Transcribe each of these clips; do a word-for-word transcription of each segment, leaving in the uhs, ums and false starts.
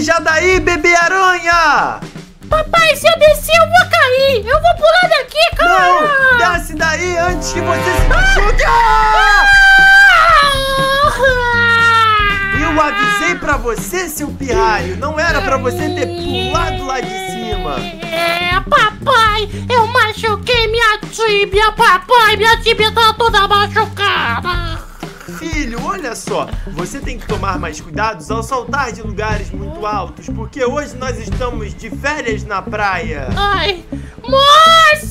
já daí, bebê aranha! Papai, se eu descer, eu vou cair! Eu vou pular daqui, cara! Não! Desce daí antes que você se machuque! Ah! Ah! Eu avisei pra você, seu pirralho! Não era pra você ter pulado lá de cima! É, papai! Eu machuquei minha tíbia, papai! Minha tíbia tá toda machucada! Filho, olha só, você tem que tomar mais cuidados ao saltar de lugares muito altos, porque hoje nós estamos de férias na praia. Ai, moço!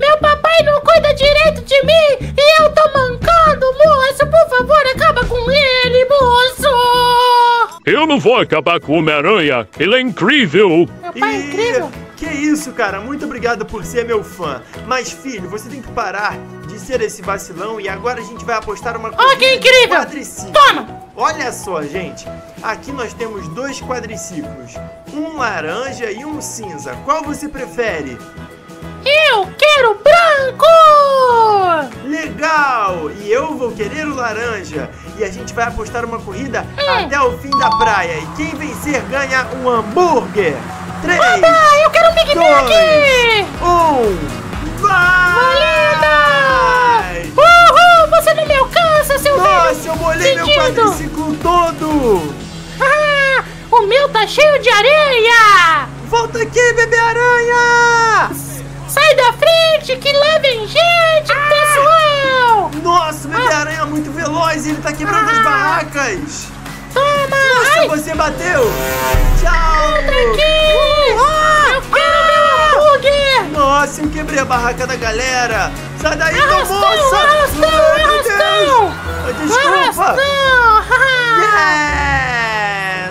Meu papai não cuida direito de mim e eu tô mancando, moço! Por favor, acaba com ele, moço! Eu não vou acabar com o Homem-Aranha, ele é incrível! Meu pai é incrível! Que isso, cara, muito obrigado por ser meu fã. Mas, filho, você tem que parar de ser esse vacilão e agora a gente vai apostar uma coisa. Olha que incrível! Quadriciclo. Toma! Olha só, gente. Aqui nós temos dois quadriciclos, um laranja e um cinza. Qual você prefere? Eu quero branco! Legal! E eu vou querer o laranja. E a gente vai apostar uma corrida hum. até o fim da praia. E quem vencer ganha um hambúrguer. três, Papai, eu quero um Big Mac! um, vai! Valida! Uhul, você não me alcança, seu Nossa, velho! Nossa, eu molhei meu quadriciclo todo! Ah, o meu tá cheio de areia! Volta aqui, bebê aranha! Sai da frente, que lá vem gente, ah, pessoal! Nossa, o bebê ah. aranha é muito veloz, ele tá quebrando ah. as barracas! Toma! Nossa, ai. Você bateu! Tchau! Entra aqui! Uh, eu quero ah, meu hambúrguer! Nossa, eu quebrei a barraca da galera! Sai daí, arrastão, moça! Arrastão, oh, arrastão! Meu Deus. Desculpa! Arrastão!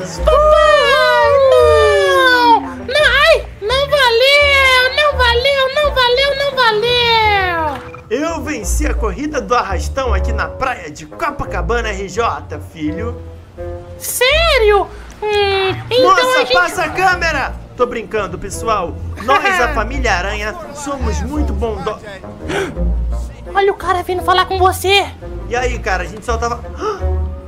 Yes! Papai, não! Não, ai, não valeu! Não valeu, não valeu, não valeu! Eu venci a corrida do arrastão aqui na praia de Copacabana, R J, filho! Sério? Hum, então Nossa, a gente... passa a câmera! Tô brincando, pessoal. Nós, a família Aranha, somos muito bondosos. Olha o cara vindo falar com você. E aí, cara, a gente só tava...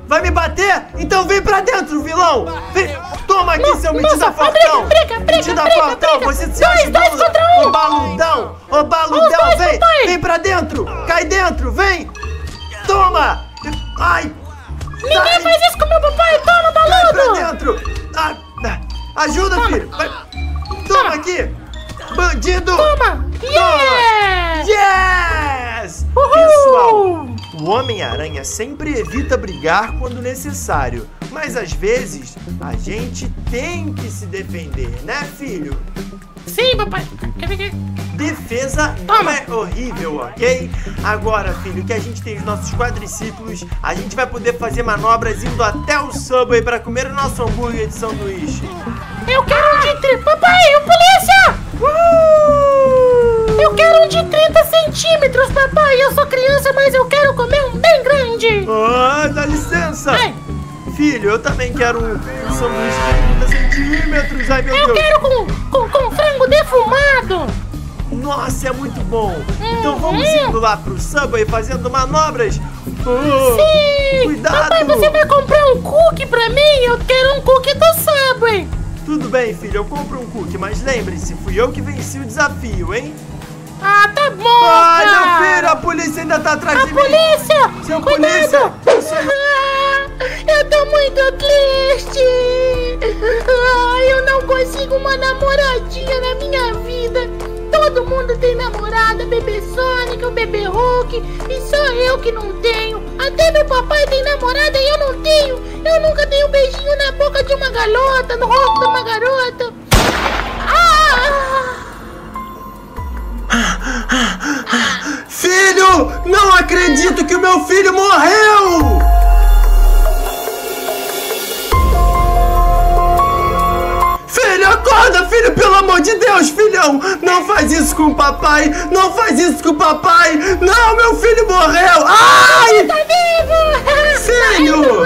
Vai me bater? Então vem pra dentro, vilão! Vem... Toma aqui, no, seu medida fortão! Briga, briga, briga, briga, fortão, briga. Você se acha dois contra um! Ô, baludão! Ô, baludão, dois, vem! Papai. Vem pra dentro! Cai dentro, vem! Toma! Ai! Ninguém Sai. faz isso com meu papai! Toma, baludo! Vai pra dentro! Ah, ajuda, Toma. filho! Vai. Toma, Toma aqui! Bandido! Toma! Yes! Yeah. Yes! Uhul. Pessoal, o Homem-Aranha sempre evita brigar quando necessário. Mas às vezes, a gente tem que se defender, né, filho? Sim, papai! Quer ver aqui? Defesa Toma. é horrível, ok? Agora, filho, que a gente tem os nossos quadriciclos, a gente vai poder fazer manobras indo até o Subway pra comer o nosso hambúrguer de sanduíche. Eu quero um de trinta... Papai, o polícia! Uh! Eu quero um de trinta centímetros, papai. Eu sou criança, mas eu quero comer um bem grande. Ah, dá licença. Ai. Filho, eu também quero um sanduíche de trinta centímetros. Ai, meu eu Deus. quero com, com, com frango defumado. Nossa, é muito bom! Uhum. Então vamos indo lá pro Subway fazendo manobras! Oh, Sim! Cuidado! Papai, você vai comprar um cookie pra mim? Eu quero um cookie do Subway! Tudo bem, filho, eu compro um cookie, mas lembre-se, fui eu que venci o desafio, hein? Ah, tá bom! Ah, meu filho, a polícia ainda tá atrás a de polícia. mim! Polícia! Seu Cuidado. polícia! Ah, eu tô muito triste! Ah, eu não consigo uma namoradinha na minha vida! Todo mundo tem namorada, bebê Sonic, o bebê Hulk, e só eu que não tenho. Até meu papai tem namorada e eu não tenho. Eu nunca dei um beijinho na boca de uma garota, no rosto de uma garota. Ah! Filho, não acredito que o meu filho morreu! Acorda, filho, pelo amor de Deus, filhão! Não faz isso com o papai! Não faz isso com o papai! Não, meu filho morreu! Ai! Tá vivo! Filho!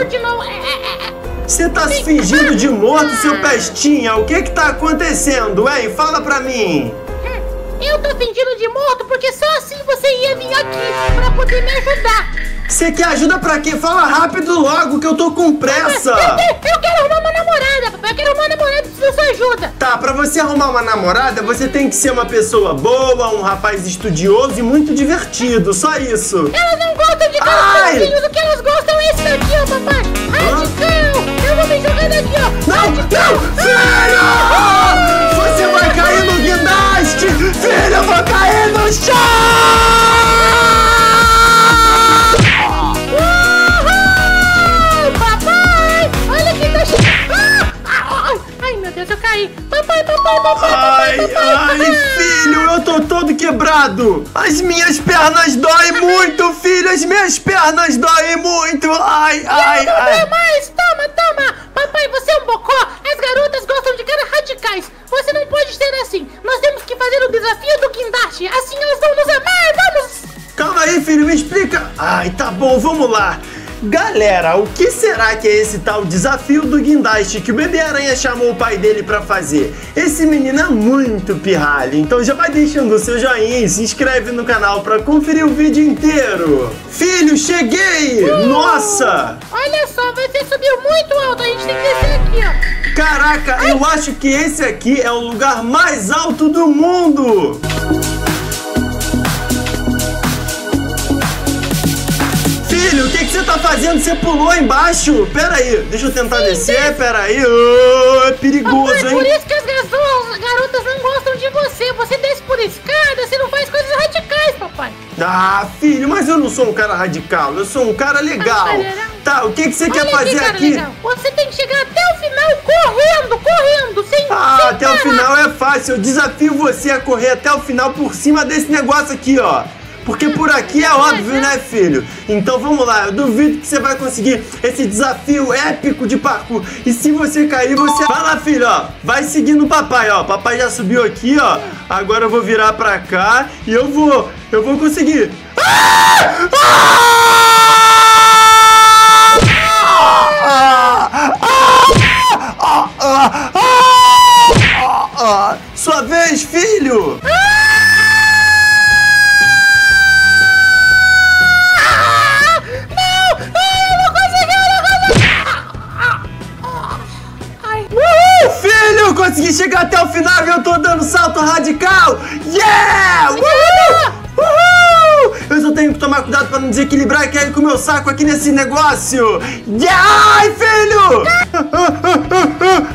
Você tá se fingindo de morto, seu pestinha! O que que tá acontecendo, hein? Fala pra mim! Eu tô fingindo de morto porque só assim você ia vir aqui pra poder me ajudar! Você quer ajuda pra quê? Fala rápido logo que eu tô com pressa! Eu quero arrumar uma namorada! ajuda, papai. Eu quero uma namorada que precisa da sua ajuda. Tá, pra você arrumar uma namorada, você tem que ser uma pessoa boa, um rapaz estudioso e muito divertido. Só isso. Elas não gostam de caras. O que elas gostam é esse daqui, ó, papai. Radical. Ah? Eu vou me jogar daqui, ó. Não, radical. Não, filho! Ah! Você vai cair no guindaste. Filho, eu vou cair no chão. Eu caí. Papai, papai, papai, ai, papai, papai. Ai, filho, eu tô todo quebrado. As minhas pernas doem muito, filho. As minhas pernas doem muito. Ai, eu ai, não ai. Não mais. Toma, toma. Papai, você é um bocó. As garotas gostam de caras radicais. Você não pode ser assim. Nós temos que fazer o desafio do guindaste. Assim elas vão nos amar. Vamos. Calma aí, filho. Me explica. Ai, tá bom. Vamos lá. Galera, o que será que é esse tal desafio do guindaste que o Bebê Aranha chamou o pai dele pra fazer? Esse menino é muito pirralho, então já vai deixando o seu joinha e se inscreve no canal pra conferir o vídeo inteiro. Filho, cheguei! Uh, Nossa! Olha só, você subiu muito alto, a gente tem que descer aqui, ó. Caraca, ai, eu acho que esse aqui é o lugar mais alto do mundo! Filho, o que, que você tá fazendo? Você pulou embaixo? Pera aí, deixa eu tentar sim, descer, desce. Pera aí. Oh, é perigoso, papai, hein? Por isso que as garotas não gostam de você. Você desce por escada, você não faz coisas radicais, papai. Ah, filho, mas eu não sou um cara radical, eu sou um cara legal. Ah, tá, o que, que você olha quer fazer aqui? aqui? Legal. Você tem que chegar até o final correndo, correndo, sem Ah, sem até parar. O final é fácil. Eu desafio você a correr até o final por cima desse negócio aqui, ó. Porque por aqui é óbvio, né, filho? Então vamos lá, eu duvido que você vai conseguir esse desafio épico de parkour. E se você cair, você... Vai lá, filho, ó. Vai seguindo o papai, ó. Papai já subiu aqui, ó. Agora eu vou virar pra cá e eu vou... Eu vou conseguir. Ah! Ah! Ah! Ah! Ah! Ah! Ah! Ah! Sua vez, filho! Consegui chegar até o final e eu tô dando salto radical! Yeah! Uhul! Uhul! Eu só tenho que tomar cuidado pra não desequilibrar que é com o meu saco aqui nesse negócio! Yeah! Ai, filho!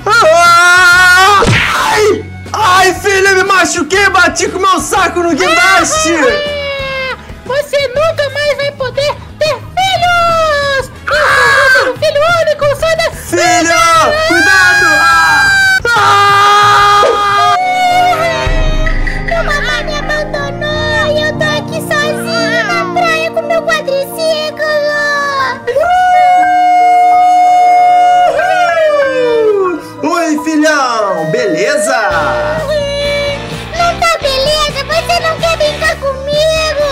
Ai! Ai, filho, eu me machuquei! Bati com o meu saco no guindaste! Você nunca mais vai poder ter filhos! Eu sou um filho único, só da filho! Cuidado! Ah! Meu mamãe me abandonou e eu tô aqui sozinha na praia com meu quadriciclo. Oi, filhão, beleza? Não tá beleza, você não quer brincar comigo?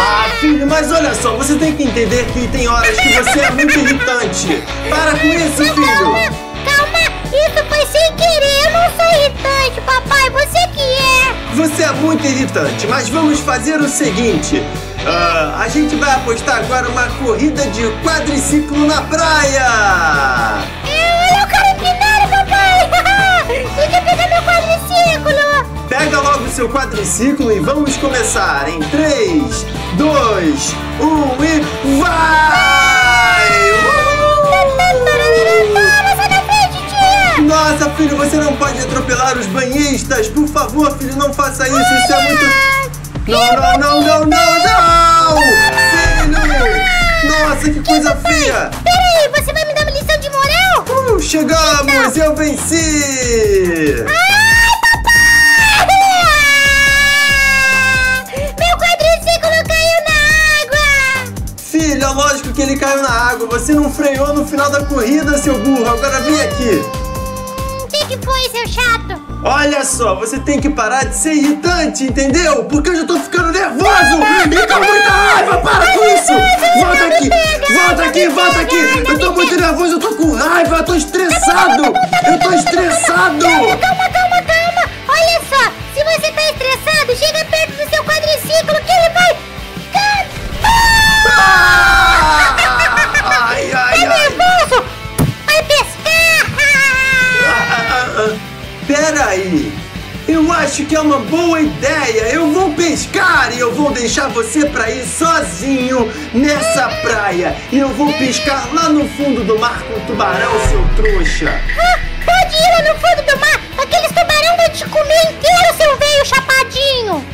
Ah, filho, mas olha só, você tem que entender que tem horas que você é muito irritante. Para com isso, mas filho. Calma. Isso foi sem querer, eu não sou irritante, papai, você que é. Você é muito irritante, mas vamos fazer o seguinte. Uh, a gente vai apostar agora uma corrida de quadriciclo na praia. É, olha o cara empinado, papai. Deixa eu pegar meu quadriciclo. Pega logo o seu quadriciclo e vamos começar em três, dois, um e vai! Nossa, filho, você não pode atropelar os banhistas. Por favor, filho, não faça isso. Isso é muito... Não, não, não, não, não, não! Filho! Nossa, que coisa feia! Peraí, você vai me dar uma lição de moral? Uh, chegamos, eu venci! Ai, papai! Meu quadriciclo caiu na água! Filho, é lógico que ele caiu na água. Você não freou no final da corrida, seu burro. Agora vem aqui. Que foi, seu chato? Olha só, você tem que parar de ser irritante, entendeu? Porque eu já tô ficando nervoso e com muita raiva, para com isso! Volta aqui, volta aqui, volta aqui! Eu tô muito nervoso, eu tô com raiva, eu tô estressado! Eu tô estressado! Calma, calma, calma, calma! Olha só, se você tá estressado, chega perto do seu quadriciclo que ele vai... Ai, ai, ai! Tá nervoso? Vai pescar! é uma boa ideia. Eu vou pescar e eu vou deixar você pra ir sozinho nessa praia. E eu vou pescar lá no fundo do mar com o tubarão, seu trouxa. Ah, pode ir lá no fundo do mar. Aqueles tubarão vão te comer inteiro, seu velho chapadinho.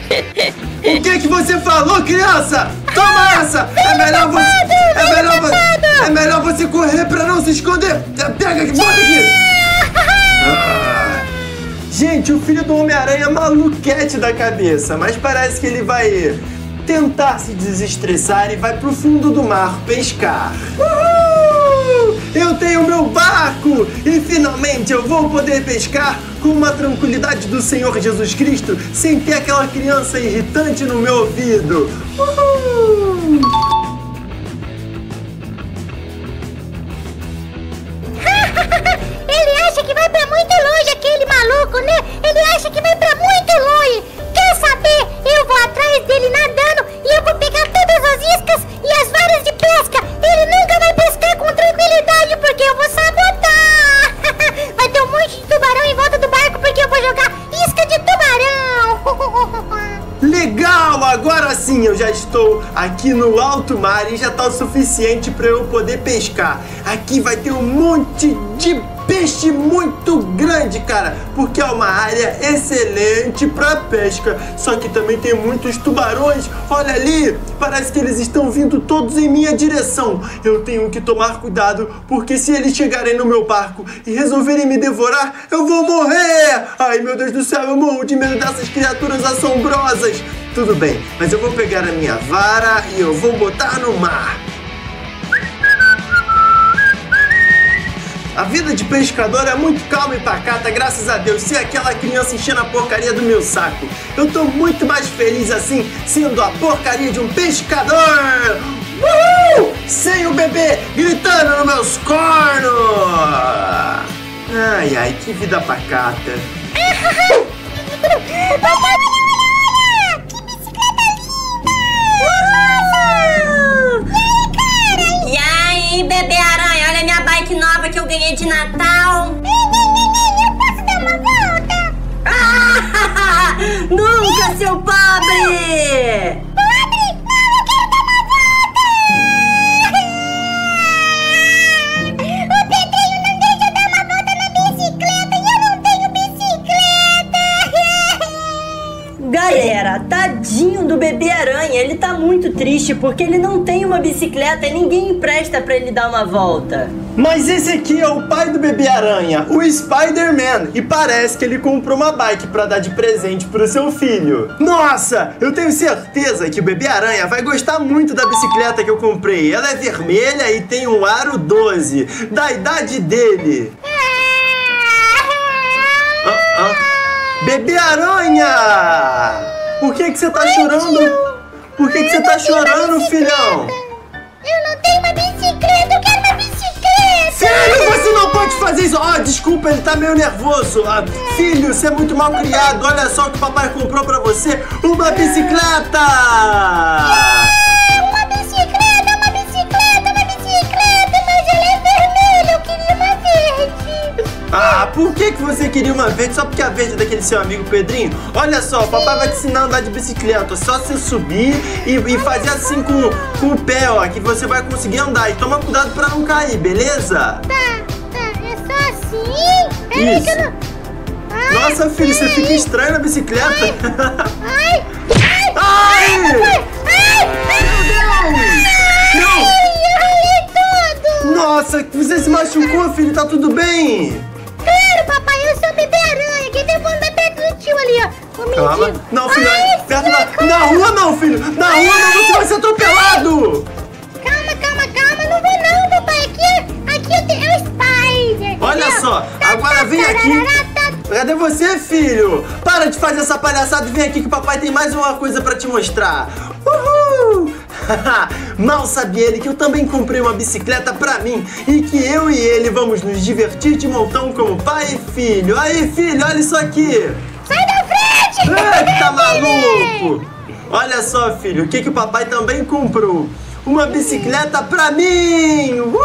O que é que você falou, criança? Toma ah, essa! É melhor você... Tapado, é, melhor vo... é melhor você correr pra não se esconder. Pega aqui, bota aqui. Gente, o filho do Homem-Aranha é maluquete da cabeça, mas parece que ele vai tentar se desestressar e vai pro fundo do mar pescar. Uhul! Eu tenho meu barco e finalmente eu vou poder pescar com uma tranquilidade do Senhor Jesus Cristo sem ter aquela criança irritante no meu ouvido. Uhul! Ele acha que vai pra muito longe aquele maluco, né? Ele acha que vai pra muito longe. Quer saber? Eu vou atrás dele nadando e eu vou pegar todas as iscas e as varas de pesca. Ele nunca vai pescar com tranquilidade porque eu vou sabotar. Vai ter um monte de tubarão em volta do barco porque eu vou jogar isca de tubarão. Legal! Agora sim eu já estou aqui no alto mar e já tá o suficiente pra eu poder pescar. Aqui vai ter um monte de peixe muito grande, cara, porque é uma área excelente para pesca. Só que também tem muitos tubarões. Olha ali, parece que eles estão vindo todos em minha direção. Eu tenho que tomar cuidado, porque se eles chegarem no meu barco e resolverem me devorar, eu vou morrer. Ai, meu Deus do céu, eu morro de medo dessas criaturas assombrosas. Tudo bem, mas eu vou pegar a minha vara e eu vou botar no mar. A vida de pescador é muito calma e pacata, graças a Deus, sem aquela criança enchendo a porcaria do meu saco. Eu tô muito mais feliz assim, sendo a porcaria de um pescador! Uhul! Sem o bebê gritando nos meus cornos! Ai, ai, que vida pacata! Que bicicleta linda! E aí, bebê aranha, olha a minha bike nova que eu ganhei de Natal. Ei, ei, ei, ei, eu posso dar uma volta? Ah, nunca, ei, seu pobre! Não. Pobre? Não, eu quero dar uma volta! O Pedrinho não deixa eu dar uma volta na bicicleta e eu não tenho bicicleta! Galera, tadinho do bebê aranha, ele tá muito triste porque ele não tem uma bicicleta e ninguém empresta pra ele dar uma volta. Mas esse aqui é o pai do bebê aranha, o Spider-Man, e parece que ele comprou uma bike pra dar de presente pro seu filho. Nossa, eu tenho certeza que o bebê aranha vai gostar muito da bicicleta que eu comprei. Ela é vermelha e tem um aro doze, da idade dele. Ah, ah. Bebê aranha! Por que que você tá Oi, chorando? Tio. Por que que você tá chorando, filhão? Eu não tenho uma bicicleta, eu quero uma bicicleta! Filho, você não pode fazer isso! Ó, oh, desculpa, ele tá meio nervoso. Ah, filho, você é muito mal criado. Olha só o que o papai comprou pra você. Uma bicicleta! É, uma bicicleta, uma bicicleta, uma bicicleta, mas ela é vermelha, eu queria uma verde. Ah, por que que você queria uma verde? Só porque a verde é daquele seu amigo Pedrinho? Olha só, o papai vai te ensinar a andar de bicicleta. É só você subir e, e fazer assim com, com o pé, ó, que você vai conseguir andar. E toma cuidado pra não cair, beleza? Tá, tá, é só assim? Peraí que eu não... Ai, nossa, filho, você fica estranho na bicicleta. Ai, ai, ai, ai, ai, ai, ai, ai, meu Deus! Não! Ai, eu ralei tudo! Nossa, você se machucou, filho, tá tudo bem? Claro, papai, eu sou o bebê aranha. Quem tem fome vai perto do tio ali, ó. O Calma. Mendigo. Não, filho. Ai, perto da... Na rua não, filho. Na ai, rua não, você vai ser atropelado. Calma, calma, calma. Não vou não, papai. Aqui, aqui eu tenho é o Spider. Olha entendeu? Só. Tá, agora tá, vem tá, aqui. Tá, tá, tá. Cadê você, filho? Para de fazer essa palhaçada e vem aqui que o papai tem mais uma coisa pra te mostrar. Uhul. Mal sabia ele que eu também comprei uma bicicleta pra mim e que eu e ele vamos nos divertir de montão como pai e filho. Aí, filho, olha isso aqui. Sai da frente! Eita, maluco! Olha só, filho, o que que o papai também comprou? Uma bicicleta pra mim! Uhul!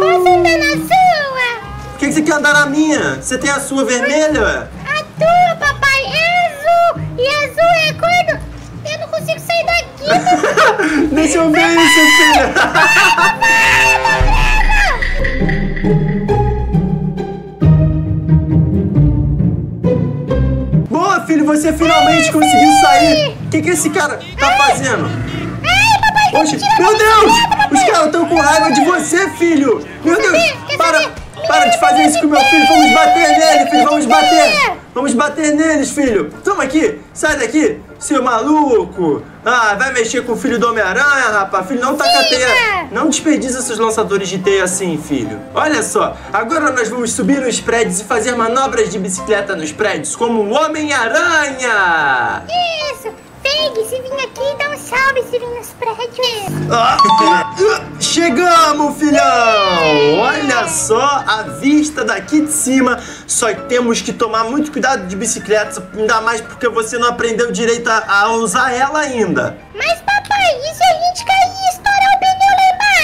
Posso andar na sua? Por que que você quer andar na minha? Você tem a sua vermelha? A tua, papai! E azul é a cor do... Eu não consigo sair daqui, mano. Deixa eu ver isso, filha. Boa, filho, você finalmente conseguiu sair. O que que esse cara tá fazendo? Oxe, meu Deus! Os caras estão com raiva de você, filho! Meu Deus! Para, para de fazer isso com meu filho! Vamos bater nele, filho! Vamos bater! Vamos bater neles, filho! Toma aqui! Sai daqui, seu maluco! Ah, vai mexer com o filho do Homem-Aranha, rapaz! Filho, não taca a teia! Não desperdiça esses lançadores de teia assim, filho! Olha só! Agora nós vamos subir nos prédios e fazer manobras de bicicleta nos prédios, como o Homem-Aranha! Isso! Pegue, se vim aqui e dá um salve, se vim nos prédios. Ah, chegamos, filhão! Olha só a vista daqui de cima. Só temos que tomar muito cuidado de bicicleta, ainda mais porque você não aprendeu direito a, a usar ela ainda. Mas, papai, e se a gente cair e estourar o pneu lá embaixo?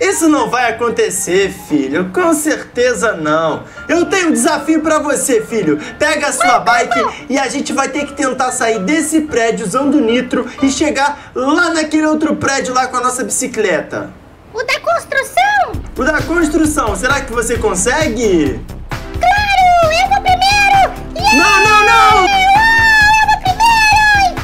Isso não vai acontecer, filho. Com certeza não. Eu tenho um desafio pra você, filho. Pega a sua bike e a gente vai ter que tentar sair desse prédio usando nitro e chegar lá naquele outro prédio lá com a nossa bicicleta. O da construção? O da construção. Será que você consegue? Claro! Eu vou primeiro! Yeah! Não, não, não! Eu vou primeiro!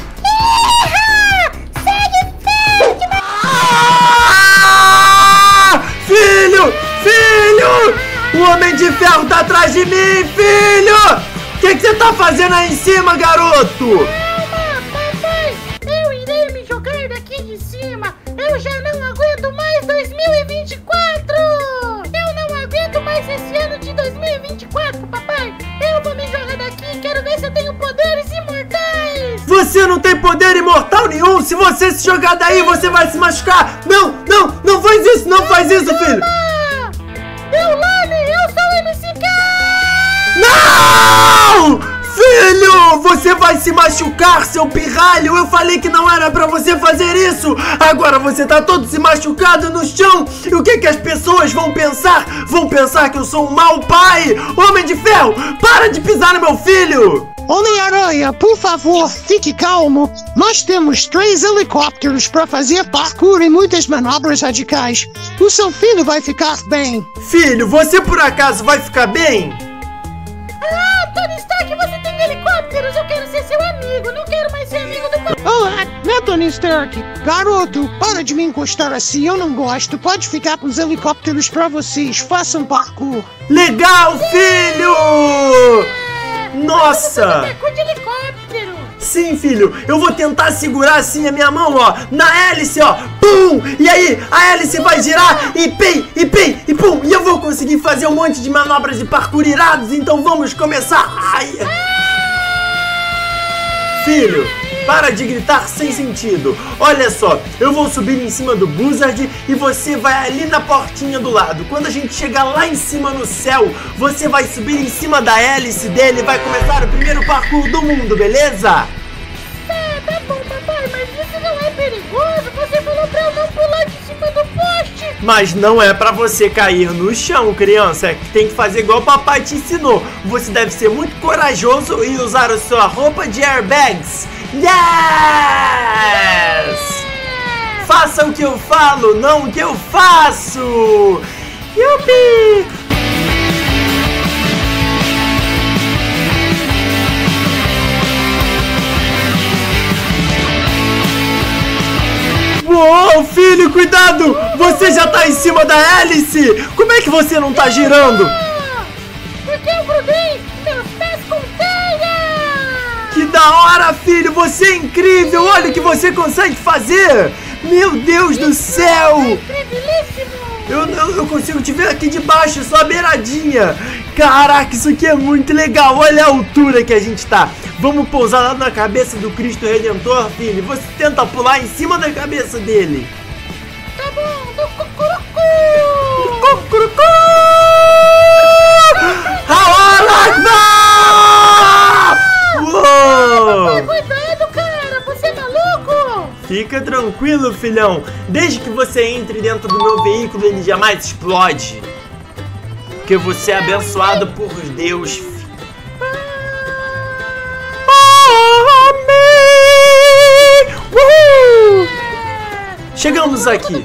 Yeah! Segue, segue! Ah! Filho! Filho! O Homem de Ferro tá atrás de mim, filho! O que que você tá fazendo aí em cima, garoto? Calma, papai! Eu irei me jogar daqui de cima! Eu já não aguento mais dois mil e vinte e quatro! Eu não aguento mais esse ano de dois mil e vinte e quatro, papai! Eu vou me jogar daqui e quero ver se eu tenho poderes imortais! Você não tem poder imortal nenhum! Se você se jogar daí, você vai se machucar! Não, não, não faz isso! Não faz isso, filho! Não! Filho, você vai se machucar, seu pirralho! Eu falei que não era pra você fazer isso! Agora você tá todo se machucado no chão! E o que que as pessoas vão pensar? Vão pensar que eu sou um mau pai! Homem de Ferro, para de pisar no meu filho! Homem-Aranha, por favor, fique calmo. Nós temos três helicópteros para fazer parkour e muitas manobras radicais. O seu filho vai ficar bem. Filho, você por acaso vai ficar bem? Ah, Tony Stark, você tem helicópteros. Eu quero ser seu amigo, não quero mais ser amigo do... Olá, né, Tony Stark? Garoto, para de me encostar assim, eu não gosto. Pode ficar com os helicópteros para vocês, façam parkour. Legal, filho! Nossa! Sim, filho, eu vou tentar segurar assim a minha mão, ó, na hélice, ó, pum! E aí, a hélice vai girar e pim, e pim, e pum! E eu vou conseguir fazer um monte de manobras de parkour irados, então vamos começar! Ai. Filho, para de gritar sem sentido! Olha só, eu vou subir em cima do Buzzard e você vai ali na portinha do lado. Quando a gente chegar lá em cima no céu, você vai subir em cima da hélice dele e vai começar o primeiro parkour do mundo, beleza? É, tá bom, papai, mas isso não é perigoso? Você falou pra eu não pular de cima do poste! Mas não é pra você cair no chão, criança. Tem que fazer igual o papai te ensinou. Você deve ser muito corajoso e usar a sua roupa de airbags. Yes! Yeah! Faça o que eu falo, não o que eu faço! Yupi! Uou, filho, cuidado! Você já tá em cima da hélice! Como é que você não tá girando? Porque eu grudei meus pés com teia! Que da hora, filho! Você é incrível! Olha o que você consegue fazer! Meu Deus do céu! Eu, eu, eu consigo te ver aqui de baixo, só a beiradinha! Caraca, isso aqui é muito legal! Olha a altura que a gente tá! Vamos pousar lá na cabeça do Cristo Redentor, filho! Você tenta pular em cima da cabeça dele! Tá bom, do cucurucu! Cucurucu! Papai, cuidado, cara! Você é maluco? Fica tranquilo, filhão. Desde que você entre dentro do meu veículo, ele jamais explode. Porque você é abençoado por Deus. Ah, Chegamos aqui.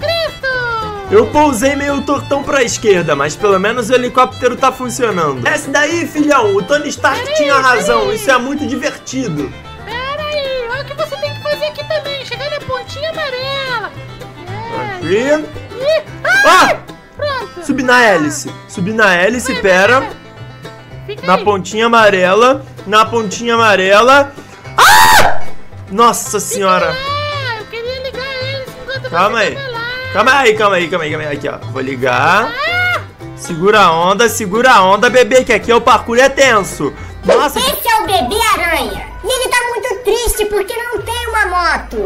Eu pousei meio tortão pra esquerda, mas pelo menos o helicóptero tá funcionando. Desce daí, filhão. O Tony Stark peraí, tinha razão. Peraí. Isso é muito divertido. Pera aí. Olha o que você tem que fazer aqui também. Chegar na pontinha amarela. É. Aqui. E... Ah! Ah! Pronto. Subi na hélice. Subi na hélice, Vai, pera. Na pontinha amarela. Na pontinha amarela. Ah! Nossa senhora. Eu queria ligar eles enquanto calma aí. Calma aí, calma aí, calma aí, calma aí. Aqui, ó. Vou ligar. Segura a onda, segura a onda, bebê, que aqui é o parkour é tenso. Nossa. Esse é o bebê aranha. E ele tá muito triste porque não tem uma moto.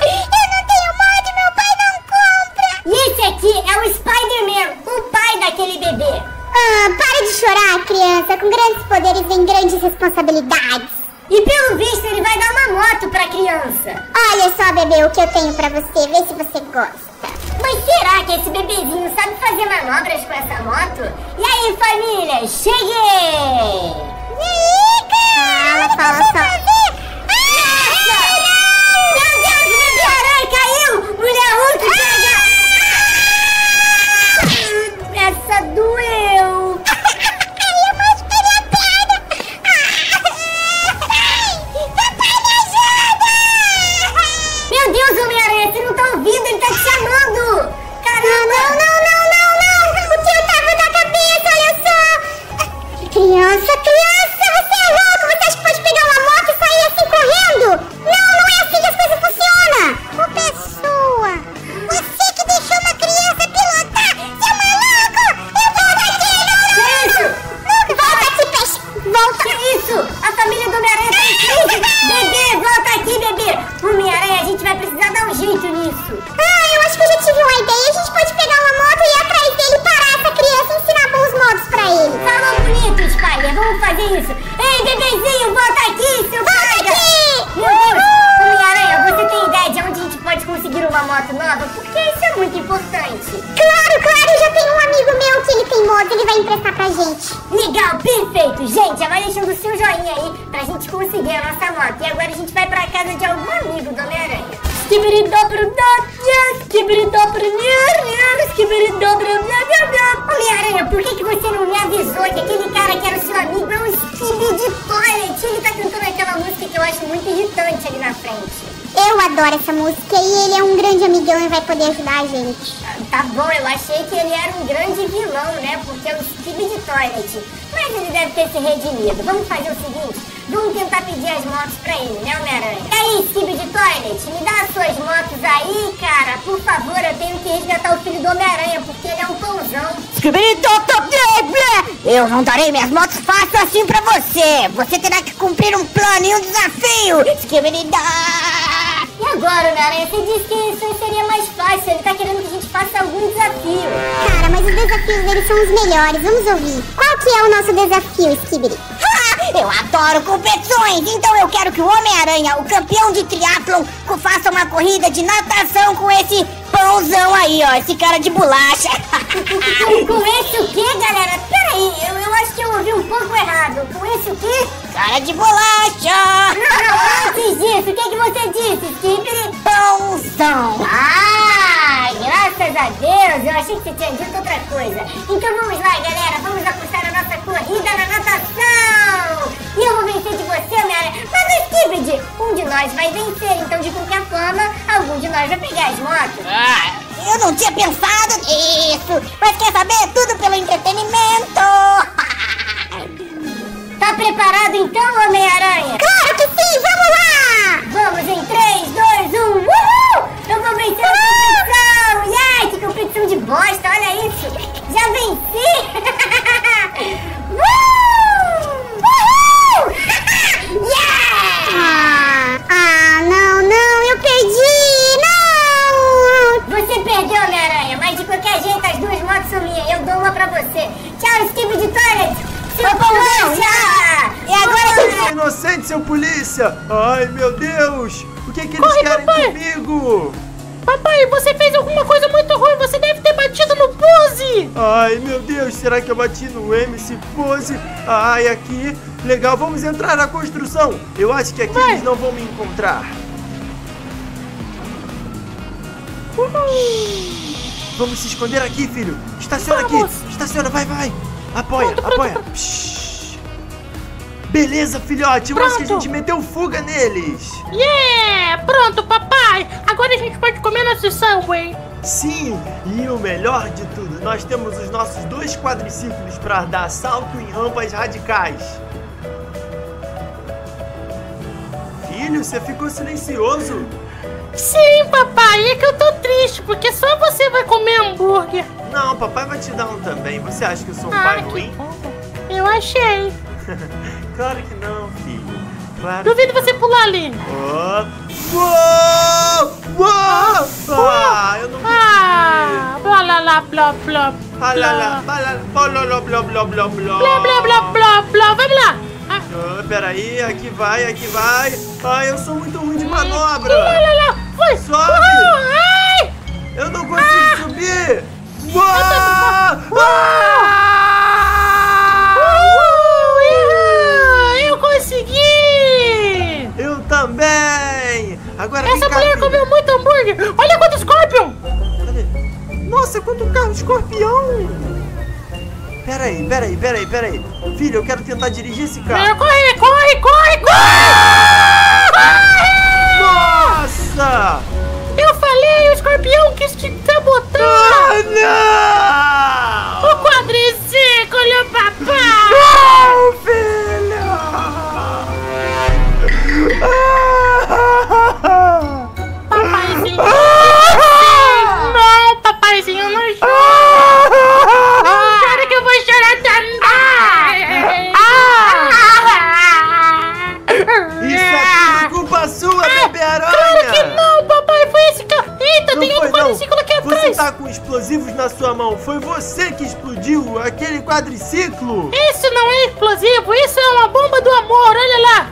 Eu não tenho moto, meu pai não compra. E esse aqui é o Spider-Man, o pai daquele bebê. Ah, para de chorar, criança. Com grandes poderes vem grandes responsabilidades. E pelo visto ele vai dar uma moto pra criança. Olha só, bebê, o que eu tenho pra você. Vê se você gosta. Mas será que esse bebezinho sabe fazer manobras com essa moto? E aí, família, cheguei! Mica! Ah, ela fala só. Fazer... Ah, meu Deus, o bebê aranha caiu! Mulher Hulk pega! Ah! Essa doeu! Eu não darei minhas motos fácil assim pra você. Você terá que cumprir um plano e um desafio. E agora, Homem-Aranha, você disse que isso seria mais fácil. Ele tá querendo que a gente faça algum desafio. Cara, mas os desafios deles são os melhores. Vamos ouvir. Qual que é o nosso desafio, Skibidi? Eu adoro competições. Então eu quero que o Homem-Aranha, o campeão de triatlon, faça uma corrida de natação com esse... pãozão aí, ó, esse cara de bolacha. Com esse o quê, galera? Peraí, eu, eu acho que eu ouvi um pouco errado. Com esse o quê? Cara de bolacha. Não, não, antes disso, o que, que você disse, Skipper? Pãozão. Ah, graças a Deus, eu achei que você tinha dito outra coisa. Então vamos lá, galera, vamos apostar a nossa corrida na natação. E eu vou vencer de você, galera. Mas, Skipper, um de nós vai vencer, então de qualquer forma, algum de nós vai pegar as motos. Ah, eu não tinha pensado nisso. Mas quer saber? Tudo pelo entretenimento. Tá preparado então, Homem-Aranha? Claro que sim, vamos lá. Vamos em três, dois, um, uhul! Eu vou vencer a competição. Yes, que competição de bosta, olha isso. Já venci. Uhul! Uhul! Yeah! Ah, ah, não, não, eu perdi. Não! Você perdeu, Homem-Aranha, mas de qualquer jeito as duas motos são minhas. Eu dou uma pra você. Tchau, Skibidi Toilet. Seu polícia! E agora... Seu inocente, seu polícia! Ai, meu Deus! O que é que eles Corre, querem papai. comigo? Papai, você fez alguma coisa muito ruim. Você deve ter batido no Pose. Ai, meu Deus, será que eu bati no M C Pose? Ai, aqui... Legal, vamos entrar na construção. Eu acho que aqui Vai. eles não vão me encontrar. Uhul. Vamos se esconder aqui, filho. Estaciona aqui. Estaciona, vai, vai. Apoia, pronto, apoia. Pronto, pronto. Beleza, filhote. Eu acho que a gente meteu fuga neles. Yeah, pronto, papai. Agora a gente pode comer nosso sangue. Sim, e o melhor de tudo, nós temos os nossos dois quadriciclos para dar salto em rampas radicais. Filho, você ficou silencioso. Sim, papai, é que eu tô triste, porque só você vai comer hambúrguer. Não, papai vai te dar um também. Você acha que eu sou um ah, pai ruim? Que... Eu achei. Claro que não, filho. Claro. Duvido que... você pular ali. Oh. Uou! Uou! Ah, ah, eu não consegui. Ah, blá, blá, blá, blá, blá, blá, blá, blá, blá, blá, blá, blá, blá, blá, blá, vamos lá. Ah. Oh, peraí, aqui vai, aqui vai. Ai, eu sou muito ruim de manobra. Lá, lá, lá. Foi. Sobe. Uh, ai. Eu não consigo ah. subir. Uou! Eu, tô... uh, eu consegui. Eu também. Agora essa mulher cá, comeu muito hambúrguer. Olha quanto escorpião. Nossa, quanto carro escorpião. Peraí, peraí, peraí, peraí. Filho, eu quero tentar dirigir esse carro. Corre, corre, corre, corre! Nossa! Eu falei, o escorpião quis te sabotar! Ah, não! O quadriciclo, papai! Não, filho! Ah. Papaizinho! Ah. Não, papaizinho, não joga! Você tá com explosivos na sua mão. Foi você que explodiu aquele quadriciclo. Isso não é explosivo. Isso é uma bomba do amor. Olha lá.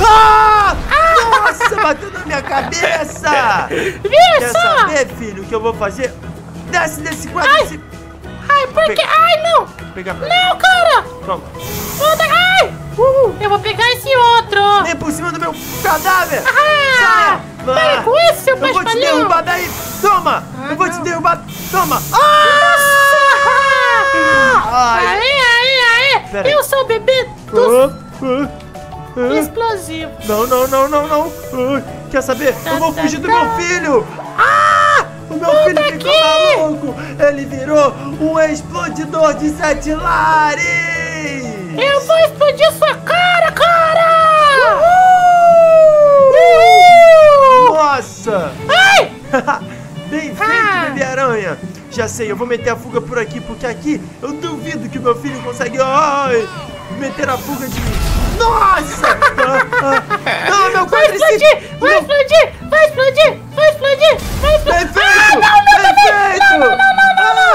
Ah! Ah! Nossa, bateu na minha cabeça. Viu? Quer só? saber, filho, o que eu vou fazer? Desce desse quadriciclo. Ai, ai por quê? Ai, não. Pegar pra... Não, cara. Toma. Ai. Uhul. Eu vou pegar esse outro. Vem por cima do meu cadáver. Ah! Sai. Para com isso, seu paspalhão! Eu vou te derrubar daí! Toma! Ah, eu vou não. te derrubar! Toma! Ah! Aê, aê, aê! Pera eu aí. sou o bebê dos... Ah, ah, explosivo! Não, não, não, não, não! Ah, quer saber? Tá, eu vou tá, fugir tá. do meu filho! Ah! O meu Puta filho ficou aqui. maluco! Ele virou um explodidor de sete lares! Eu vou explodir sua cara, cara! Uhul! Uhul! Nossa! Ai! Bem feito, ah. bebê aranha! Já sei, eu vou meter a fuga por aqui, porque aqui eu duvido que o meu filho consegue... Ai, meter a fuga de mim! Nossa! Não, meu quadriciclo! Vai explodir! Vai explodir! Vai explodir! Vai explodir! Vai explodir! Perfeito! Ah, não, não, Perfeito! Não, não, não, não, não!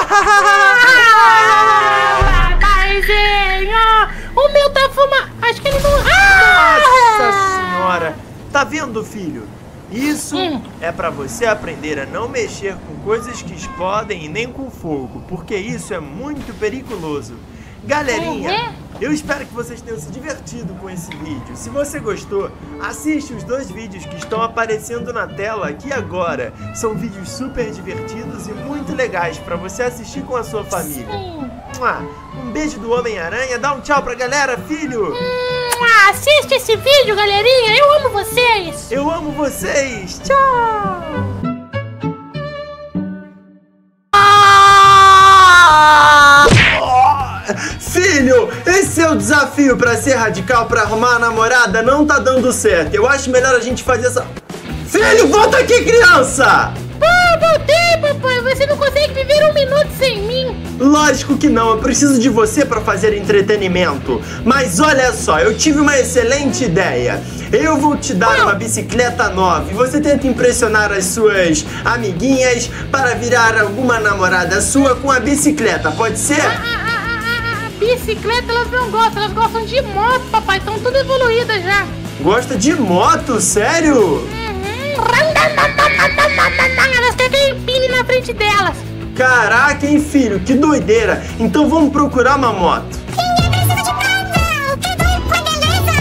Paizinho! Ah, o meu tá fumando! Acho que ele não... Ah. Nossa senhora! Tá vendo, filho? Isso hum. é pra você aprender a não mexer com coisas que explodem e nem com fogo, porque isso é muito perigoso. Galerinha, uhum. eu espero que vocês tenham se divertido com esse vídeo. Se você gostou, assiste os dois vídeos que estão aparecendo na tela aqui agora. São vídeos super divertidos e muito legais pra você assistir com a sua família. Sim. Um beijo do Homem-Aranha, dá um tchau pra galera, filho! Hum. Ah, assiste esse vídeo, galerinha. Eu amo vocês. Eu amo vocês. Tchau. Ah! Oh, filho, esse é o desafio pra ser radical, pra arrumar a namorada. Não tá dando certo. Eu acho melhor a gente fazer essa... Filho, volta aqui, criança. Ah, voltei, papai. Você não consegue viver um minuto sem mim. Lógico que não, eu preciso de você para fazer entretenimento. Mas olha só, eu tive uma excelente ideia. Eu vou te dar uma bicicleta nova e você tenta impressionar as suas amiguinhas para virar alguma namorada sua com a bicicleta, pode ser? A, a, a, a, a bicicleta elas não gostam, elas gostam de moto, papai, estão tudo evoluídas já. Gosta de moto? Sério? Uhum. Elas querem que empine na frente delas. Caraca, hein, filho? Que doideira! Então vamos procurar uma moto. Mamãe, o que tá acontecendo, mamãe?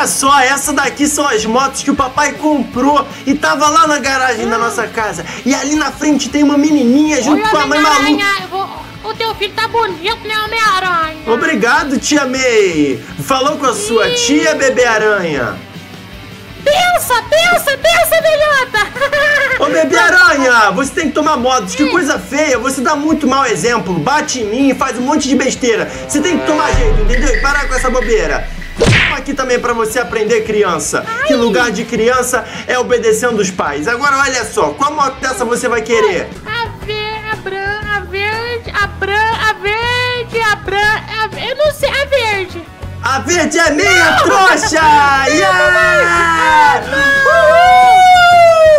Olha só, essa daqui são as motos que o papai comprou e tava lá na garagem hum. da nossa casa. E ali na frente tem uma menininha junto Olha com a mãe maluca. O teu filho tá bonito, né, Homem-Aranha? Obrigado, tia May. Falou com a sua Ih. tia, bebê aranha. Pensa, pensa, pensa, velhota. Ô, bebê aranha, você tem que tomar modos. Ih. Que coisa feia, você dá muito mau exemplo. Bate em mim e faz um monte de besteira. Você tem que tomar jeito, entendeu? E parar com essa bobeira. Vamos aqui também pra você aprender, criança. Ai. Que lugar de criança é obedecendo os pais. Agora, olha só, qual moto dessa você vai querer? A ver, a branca, a ver. A branca, a verde, a branca, eu não sei, a verde. A verde é minha, não. trouxa! Yeah!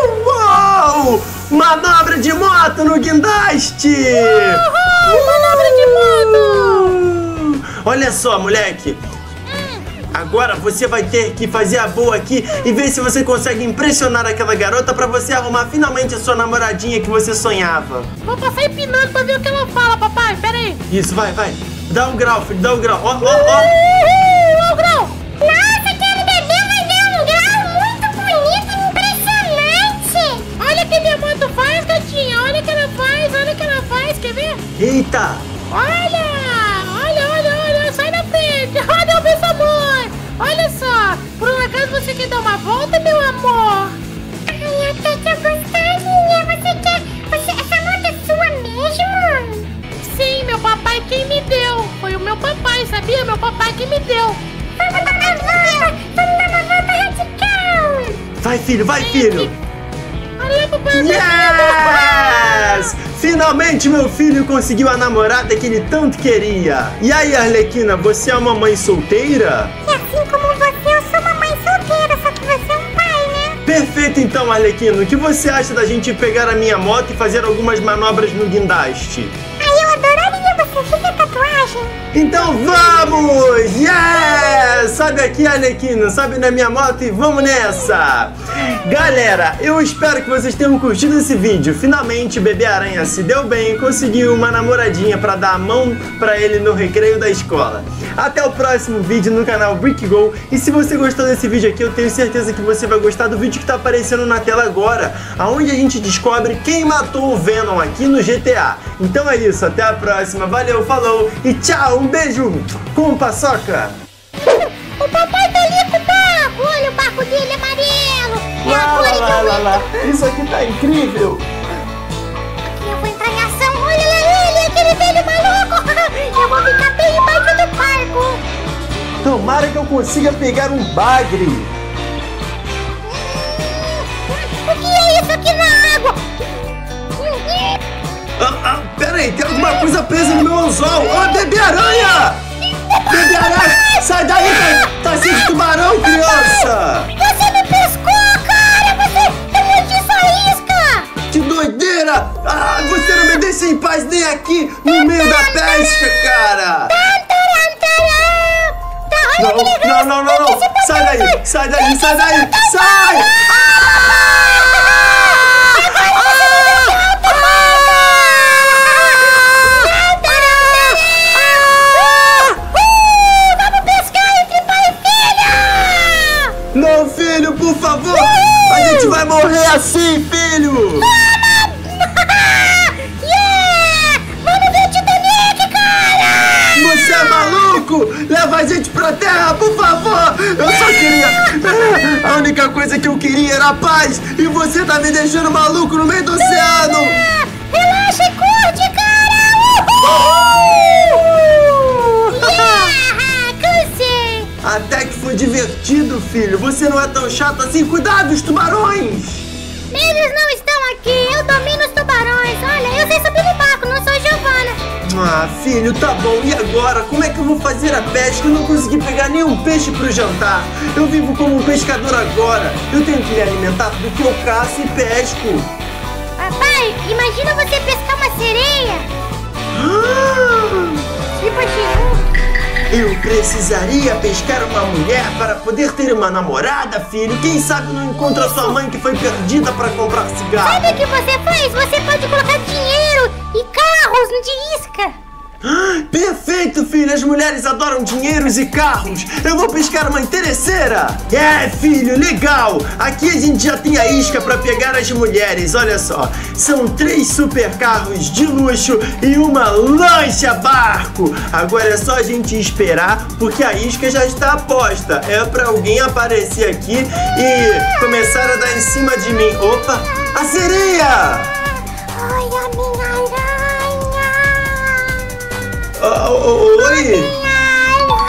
Uhul! Uou! Manobra de moto no guindaste! Uhul! Uhul! Manobra de moto! Olha só, moleque. Agora você vai ter que fazer a boa aqui e ver se você consegue impressionar aquela garota pra você arrumar finalmente a sua namoradinha que você sonhava. Vou passar empinando pra ver o que ela fala, papai. Pera aí. Isso, vai, vai. Dá um grau, filho, dá um grau. Ó, ó, ó. Ó o grau. Nossa, aquele bebê vai ver um grau muito bonito e impressionante. Olha o que minha moto faz, gatinha. Olha o que ela faz, olha o que ela faz. Quer ver? Eita. Olha. Olha, meu amor! Olha só! Por um acaso você quer dar uma volta, meu amor? Ai, eu tô gostosinha! Você quer... Você... Essa moto é sua mesmo? Sim, meu papai quem me deu! Foi o meu papai, sabia? Meu papai quem me deu! Vamos dar uma volta! Vamos dar uma volta radical! Vai, filho! Vai, Sim, filho! Que... Olha, papai! Yes! Finalmente meu filho conseguiu a namorada que ele tanto queria. E aí, Arlequina, você é uma mãe solteira? E assim como você, eu sou uma mãe solteira, só que você é um pai, né? Perfeito então, Arlequina. O que você acha da gente pegar a minha moto e fazer algumas manobras no guindaste? Ai, eu adoraria, você fica tatuagem. Então vamos! Yes! Sabe aqui, Arlequina, sabe na minha moto e vamos nessa! Galera, eu espero que vocês tenham curtido esse vídeo. Finalmente, bebê aranha se deu bem e conseguiu uma namoradinha pra dar a mão pra ele no recreio da escola. Até o próximo vídeo no canal Brick Go! E se você gostou desse vídeo aqui, eu tenho certeza que você vai gostar do vídeo que tá aparecendo na tela agora, aonde a gente descobre quem matou o Venom aqui no G T A. Então é isso, até a próxima. Valeu, falou e tchau! Um beijo com paçoca! O papai tá ali com o barco! Olha o barco dele amarelo! Lá, lá, lá, lá, lá. Isso aqui tá incrível. Aqui eu vou entrar em ação. Olha lá ele, aquele velho maluco. Eu vou ficar bem embaixo do barco. Tomara que eu consiga pegar um bagre. Hum, o que é isso aqui na água? Ah, ah, pera aí, tem alguma coisa presa no meu anzol. Ó, oh, bebê aranha! Bebê aranha, sai daí, tá, tá cheio de tubarão, criança. Você me pescou. Que doideira! Ah, você não me deixa em paz nem aqui no meio da pesca, cara! Não, não, não, não! Sai daí! Sai daí! Sai daí! Sai! Vamos pescar entre pai e filha! Não, filho, por favor! A gente vai morrer assim, filho! Leva a gente pra terra, por favor! Eu só queria... A única coisa que eu queria era paz! E você tá me deixando maluco no meio do oceano! Relaxa e curte, cara! Yeah, cansei! Até que foi divertido, filho! Você não é tão chato assim! Cuidado, os tubarões! Eles não estão aqui! Eu domino os tubarões! Olha, eu sei subir no barco, não sou Giovana! Ah, filho, tá bom. E agora? Como é que eu vou fazer a pesca? Eu não consegui pegar nenhum peixe pro jantar. Eu vivo como um pescador agora. Eu tenho que me alimentar do que eu caço e pesco. Papai, imagina você pescar uma sereia. Ah! Eu precisaria pescar uma mulher para poder ter uma namorada, filho. Quem sabe não encontra sua mãe que foi perdida para comprar cigarro. Sabe o que você faz? Você pode colocar dinheiro e carros de isca. Perfeito, filho! As mulheres adoram dinheiros e carros! Eu vou pescar uma interesseira! É, filho! Legal! Aqui a gente já tem a isca pra pegar as mulheres, olha só! São três super carros de luxo e uma lancha barco! Agora é só a gente esperar, porque a isca já está posta! É pra alguém aparecer aqui e começar a dar em cima de mim! Opa! A sereia! Olha a minha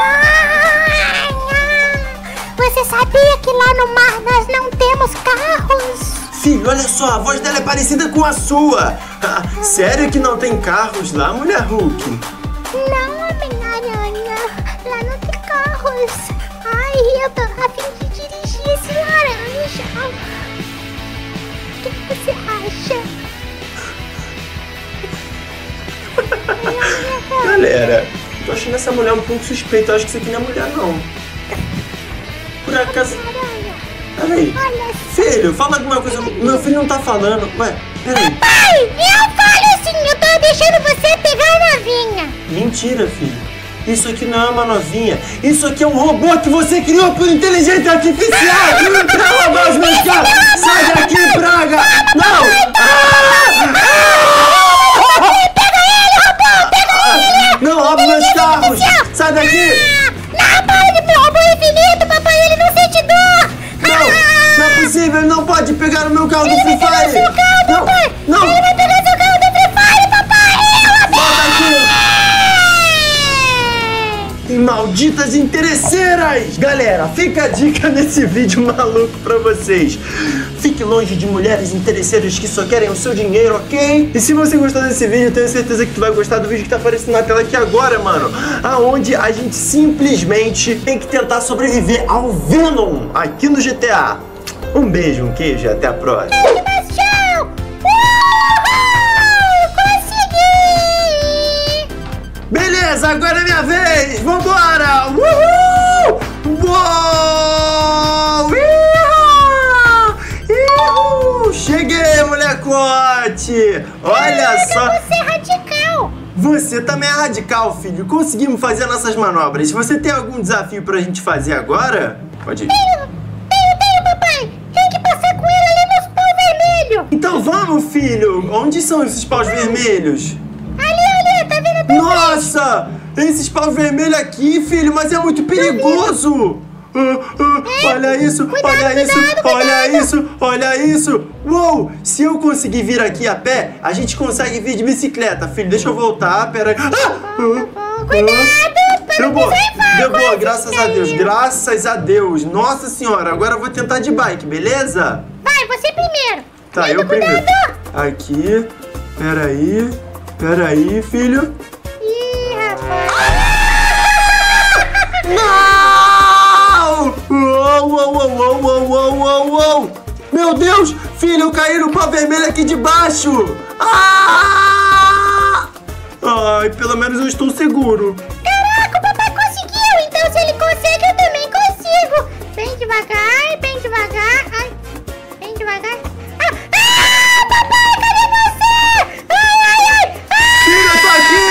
aranha! Oi! Você sabia que lá no mar nós não temos carros? Filho, olha só, a voz dela é parecida com a sua. Sério que não tem carros lá, mulher Hulk? Não, Homem-Aranha. Lá não tem carros. Ai, eu tô a fim de dirigir esse laranja. O que você acha? Galera, tô achando essa mulher um pouco suspeita. Eu acho que isso aqui não é mulher, não. Por acaso... Peraí. Filho, fala alguma coisa. Meu filho não tá falando. Ué, peraí. Papai, eu falo sim. Eu tô deixando você pegar a novinha. Mentira, filho. Isso aqui não é uma novinha. Isso aqui é um robô que você criou por inteligência artificial pra roubar os meus carros. Sai daqui, praga. Não. Ah! Não, rouba meus carros! Sai daqui! Ah, não, para de me roubar o infinito, papai! Ele não sente dor! Não, ah, não é possível! Ele não pode pegar o meu carro do Free Fire! Ele vai pegar seu carro, papai! Não! Ele vai pegar seu carro do Free Fire, papai! Eu abri! Sai daqui! E malditas interesseiras! Galera, fica a dica nesse vídeo maluco pra vocês! Fique longe de mulheres interesseiras que só querem o seu dinheiro, ok? E se você gostou desse vídeo, tenho certeza que tu vai gostar do vídeo que tá aparecendo na tela aqui agora, mano. Aonde a gente simplesmente tem que tentar sobreviver ao Venom aqui no G T A. Um beijo, um queijo e até a próxima. Tchau! Consegui! Beleza, agora é minha vez! Vambora! Uhul! Uou! Cheguei, molecote! Olha Caraca, só! Você é radical! Você também é radical, filho! Conseguimos fazer nossas manobras. Você tem algum desafio pra gente fazer agora? Pode ir. Tenho, tenho, tenho, papai! Tem que passar com ele ali nos paus vermelhos! Então vamos, filho! Onde são esses paus ah. vermelhos? Ali, ali! Tá vendo? Tá Nossa! Bem. Esses paus vermelhos aqui, filho! Mas é muito perigoso! Uh, uh, é. Olha isso, cuidado, olha isso, cuidado, cuidado. olha isso, olha isso. Uou, se eu conseguir vir aqui a pé, a gente consegue vir de bicicleta, filho. Deixa eu voltar, pera aí. Ah! Uh, uh. Cuidado, para não pisar em fogo. Deu bom, graças a Deus, graças a Deus. Nossa senhora, agora eu vou tentar de bike, beleza? Vai, você primeiro. Tá, Medo, eu primeiro. Cuidado. Aqui, pera aí, pera aí, filho. Ih, rapaz. Ah! Não! Uou, uou, uou, uou, uou, uou, uou. Meu Deus, filho, eu caí no pau vermelho aqui de baixo. Ah! Ai, pelo menos eu estou seguro. Caraca, o papai conseguiu. Então, se ele consegue, eu também consigo. Bem devagar, bem devagar. Ai, bem devagar. Ah, ah papai, cadê você? Ai, ai, ai. Ah! Filho, eu tô aqui.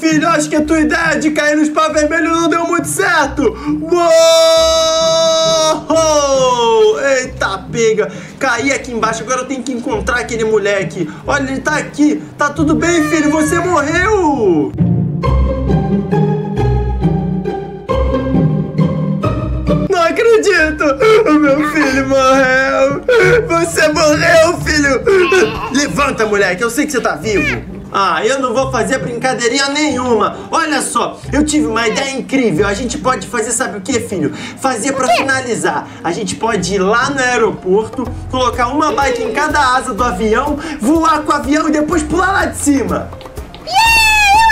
Filho, acho que a tua ideia de cair no spa vermelho não deu muito certo. Uou! Eita, pega. Caí aqui embaixo, agora eu tenho que encontrar aquele moleque. Olha, ele tá aqui. Tá tudo bem, filho, você morreu. Não acredito. O meu filho morreu. Você morreu, filho. Levanta, moleque, eu sei que você tá vivo. Ah, eu não vou fazer brincadeirinha nenhuma. Olha só, eu tive uma ideia incrível. A gente pode fazer, sabe o que, filho? Fazer pra finalizar. A gente pode ir lá no aeroporto, colocar uma bike em cada asa do avião, voar com o avião e depois pular lá de cima. Yeah, eu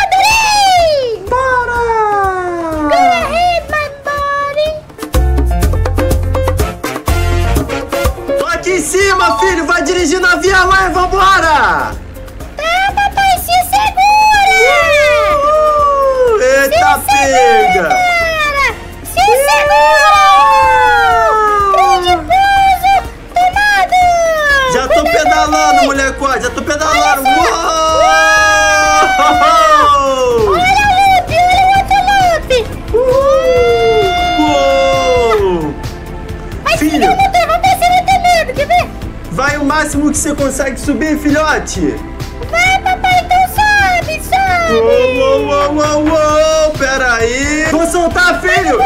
adorei! Bora! Go ahead, my buddy! Tô aqui em cima, filho! Vai dirigindo o avião lá e vambora! Eita, se pega! Se segura! Grande peso tomado! pedalando, molecada. Já tô pedalando. Uou! Uou! Uou! Olha o loop, olha o outro loop. Uou! Uou! Uou! Mas filho, não, não, vamos descer até mesmo, quer ver? Vai o máximo que você consegue subir, filhote. Vai, papai, então sobe, sobe. Uou, uou, uou, uou, pera aí. Vou soltar, filho.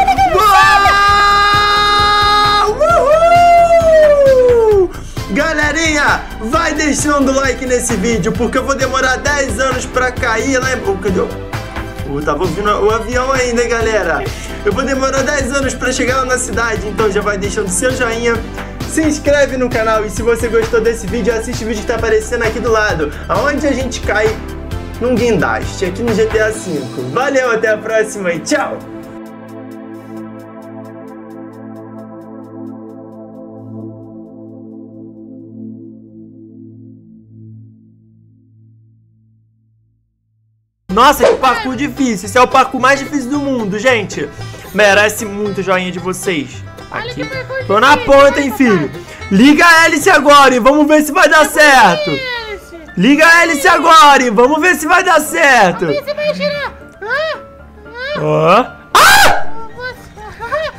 Galerinha, vai deixando o like nesse vídeo, porque eu vou demorar dez anos pra cair lá em... Oh, cadê o... Oh, tava ouvindo o avião ainda, hein, galera? Eu vou demorar dez anos pra chegar lá na cidade, então já vai deixando seu joinha, se inscreve no canal e se você gostou desse vídeo, assiste o vídeo que tá aparecendo aqui do lado, aonde a gente cai num guindaste, aqui no G T A cinco. Valeu, até a próxima e tchau! Nossa, que parkour difícil. Esse é o parkour mais difícil do mundo, gente. Merece muito joinha de vocês. Aqui. Tô na ponta, hein, filho. Liga a hélice agora e vamos ver se vai dar certo. Liga a hélice agora e vamos ver se vai dar certo. Vamos ver se vai girar. Ah! Ah!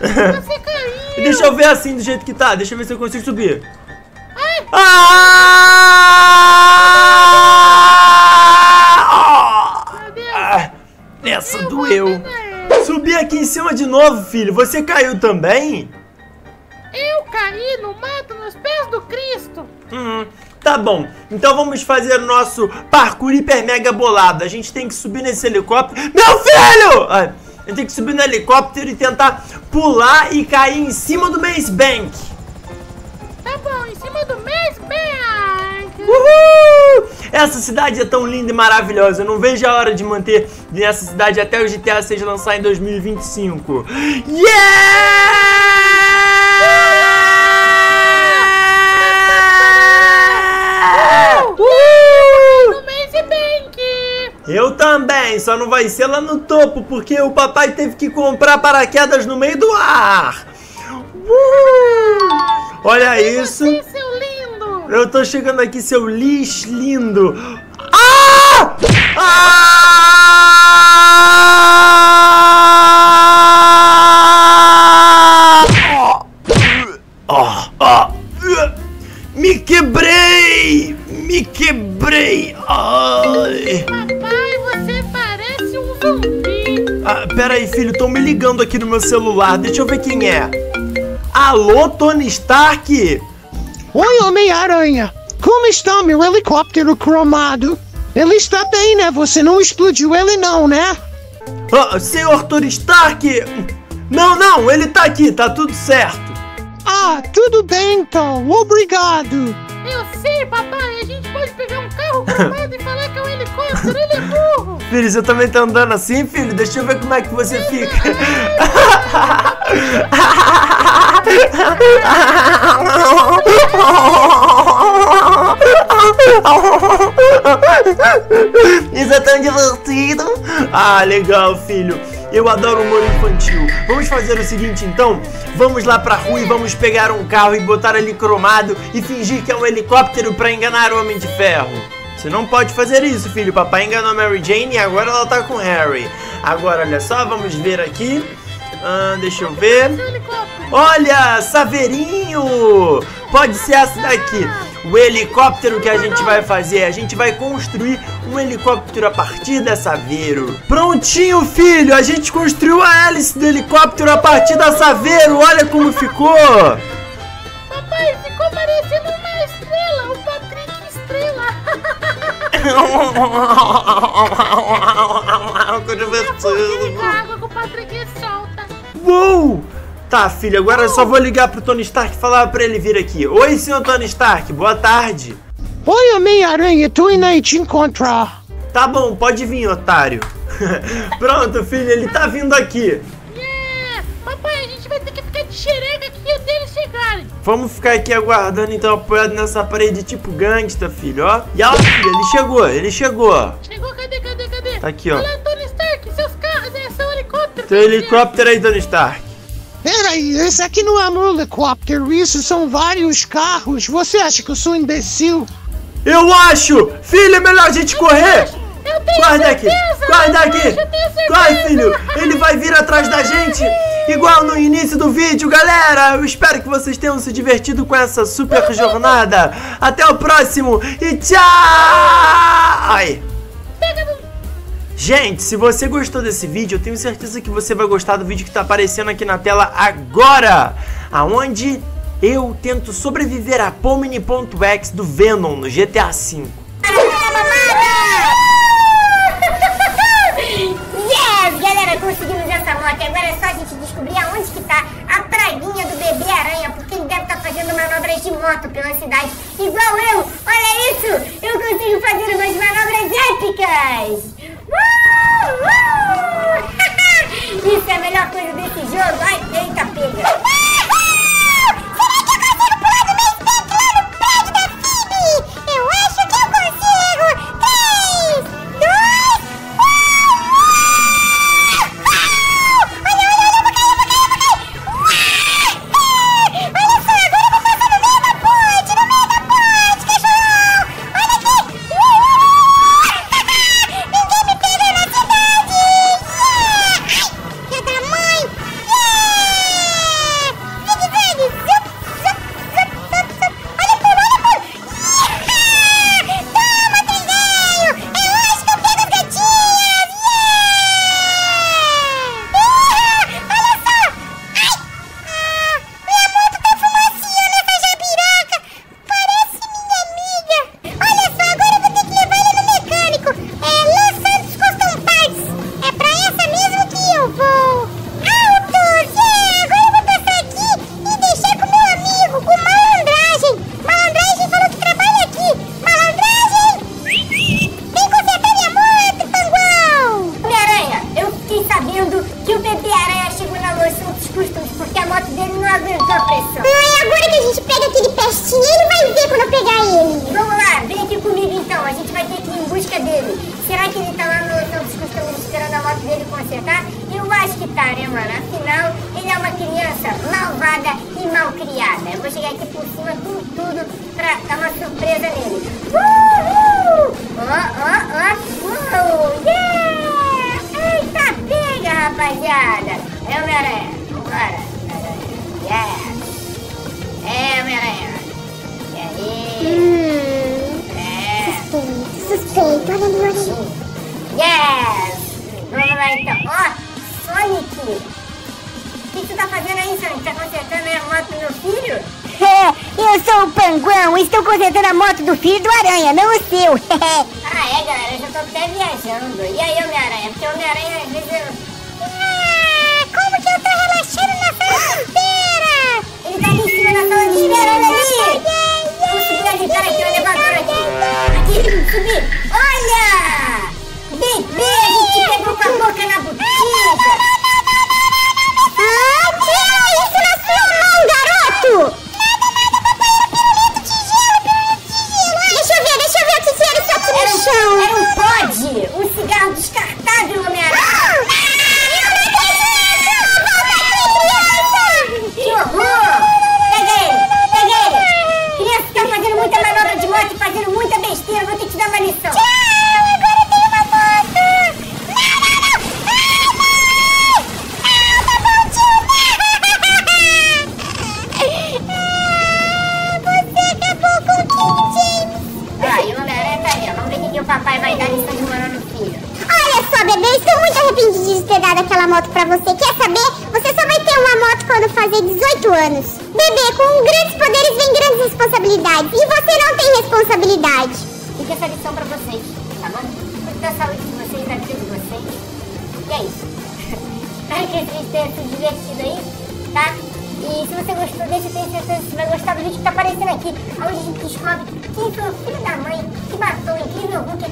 Você caiu. Deixa eu ver assim do jeito que tá. Deixa eu ver se eu consigo subir. Ah! Essa doeu. Subi aqui em cima de novo, filho. Você caiu também? Eu caí no mato nos pés do Cristo. Hum, tá bom. Então vamos fazer o nosso parkour hiper mega bolado. A gente tem que subir nesse helicóptero. Meu filho! Ah, a gente tem que subir no helicóptero e tentar pular e cair em cima do Maze Bank. Tá bom, em cima do Maze Bank. Uhul! Essa cidade é tão linda e maravilhosa. Eu não vejo a hora de manter essa cidade até o G T A seis lançar em dois mil e vinte e cinco. Yeah! Uh! Uh! Eu também, só não vai ser lá no topo, porque o papai teve que comprar paraquedas no meio do ar. Uh! Olha isso. Eu tô chegando aqui, seu lixo lindo. Ah! Ah! Ah! Ah! Me quebrei! Me quebrei! Ai. Papai, você parece um zumbi. Ah, pera aí, filho, estão me ligando aqui no meu celular. Deixa eu ver quem é. Alô, Tony Stark? Oi, Homem-Aranha! Como está meu helicóptero cromado? Ele está bem, né? Você não explodiu ele não, né? Ah, senhor Tony Stark! Não, não! Ele tá aqui, tá tudo certo! Ah, tudo bem então! Obrigado! Eu sei, papai! A gente pode pegar um carro cromado e falar que é um helicóptero! Ele é burro! Filho, você também tá andando assim, filho? Deixa eu ver como é que você fica! Isso é tão divertido. Ah, legal, filho. Eu adoro humor infantil. Vamos fazer o seguinte, então. Vamos lá pra rua e vamos pegar um carro e botar ele cromado e fingir que é um helicóptero pra enganar o Homem de Ferro. Você não pode fazer isso, filho. Papai enganou Mary Jane e agora ela tá com Harry. Agora, olha só, vamos ver aqui. Ah, deixa eu ver. Olha, Saveirinho! Pode ser essa daqui. O helicóptero que a gente vai fazer. A gente vai construir um helicóptero a partir da Saveiro. Prontinho, filho! A gente construiu a hélice do helicóptero a partir da Saveiro. Olha como ficou! Papai, ficou parecendo uma estrela. O Patrick Estrela. Que divertido. O Patrick solta. Uou! Tá, filho, agora eu só vou ligar pro Tony Stark e falar pra ele vir aqui. Oi, senhor Tony Stark, boa tarde. Oi, Homem-Aranha, tô indo aí te encontrar. Tá bom, pode vir, otário. Pronto, filho, ele tá vindo aqui. Yeah. Papai, a gente vai ter que ficar de xerega aqui até eles chegarem. Vamos ficar aqui aguardando, então, apoiado nessa parede tipo gangsta, filho, ó. E ó, filho, ele chegou, ele chegou. Chegou, cadê, cadê, cadê? Tá aqui, ó. Olha, Tony Stark, seus carros, é seu helicóptero. Seu helicóptero aí, Tony Stark. Peraí, esse aqui não é um helicóptero, isso são vários carros. Você acha que eu sou um imbecil? Eu acho! Filho, é melhor a gente eu correr! Acho. Eu tenho guarda certeza, aqui! Guarda aqui! Vai, filho! Ele vai vir atrás da gente! Igual no início do vídeo, galera! Eu espero que vocês tenham se divertido com essa super jornada! Até o próximo e tchau! Ai. Gente, se você gostou desse vídeo, eu tenho certeza que você vai gostar do vídeo que tá aparecendo aqui na tela agora, aonde eu tento sobreviver a Pomini.exe do Venom no G T A cinco. Yes, galera, conseguimos essa moto. Agora é só a gente descobrir aonde que tá a praguinha do bebê aranha, porque ele deve estar tá fazendo manobras de moto pela cidade, igual eu. Olha isso, eu consigo fazer umas manobras épicas. Uh, uh. Isso é a melhor coisa desse jogo. Ai, eita, pega. Uh, será que eu consigo pular do meio tanque lá no prédio da Phoebe? Eu acho que eu consigo. Três, dois, uh, uh, uh. Olha, olha, olha, eu vou cair, eu vou cair, eu vou cair. Uh, uh. Olha só, agora eu vou passar no meio da ponte, no meio da ponte, cachorrão. Olha aqui. Uh, uh, uh. Ninguém me pega na cidade. Yeah. Ai, que tamanho. Yeah. Zigue-zague, zup, zup, zup, zup, zup. Olha o pulo, olha o pulo. Yeah. Toma, trenzinho. É hoje que eu pego as gatinhas. Yeah. Uh, olha só. Ai. Ah, minha moto tá fumacinha nessa jabiraca. Parece minha amiga. Olha só, agora eu vou ter que levar ele no mecânico. É Los Santos Custom Parts. É pra essa mesmo que eu vou. Autos, yeah! Agora eu vou passar aqui e deixar com meu amigo, com malandragem. Malandragem falou que trabalha aqui. Malandragem! Vem consertar minha moto, Panguão! Homem-Aranha, eu fiquei sabendo que o Pepe Aranha chegou na Los Santos Customs porque a moto dele não aguentou a pressão. Ai, agora que a gente pega aquele pestinho, ele vai ver quando eu pegar ele. Vamos lá, vem aqui comigo então. A gente vai ter que ir em busca dele. Será que ele tá lá no Los Santos Customs esperando a moto dele consertar? Eu acho que tá, né, mano? Afinal, ele é uma criança malvada e mal criada. Eu vou chegar aqui por cima com tudo pra dar uma surpresa nele. Uhul! Ó, ó, ó! Uou! Yeah! Eita, pega, rapaziada! É Homem-Aranha! Bora! Yeah! É Homem-Aranha! E aí? Hum. É! Suspeito, suspeito! Olha ali, olha ali! Yes! Vamos lá então! Ó! Sonic! O que tu tá fazendo aí, Sonic? Tá consertando a moto do meu filho? É, eu sou o Panguão, estou consertando a moto do filho do Aranha, não o seu. Ah, é, galera, eu já tô até viajando. E aí, Homem-Aranha? Porque Homem-Aranha, às vezes, eu... Ah, como que eu tô relaxando na sala inteira? Ele tá ali em cima da sala de espera, olha ali. Consegui ajudar aqui o elevador aqui. Aqui, subi. Olha! Bebê, a gente pegou com a boca na botica. Ah, tira isso na sua mão, garoto! Onde a gente descobre quem foi o filho da mãe que matou o incrível Hulk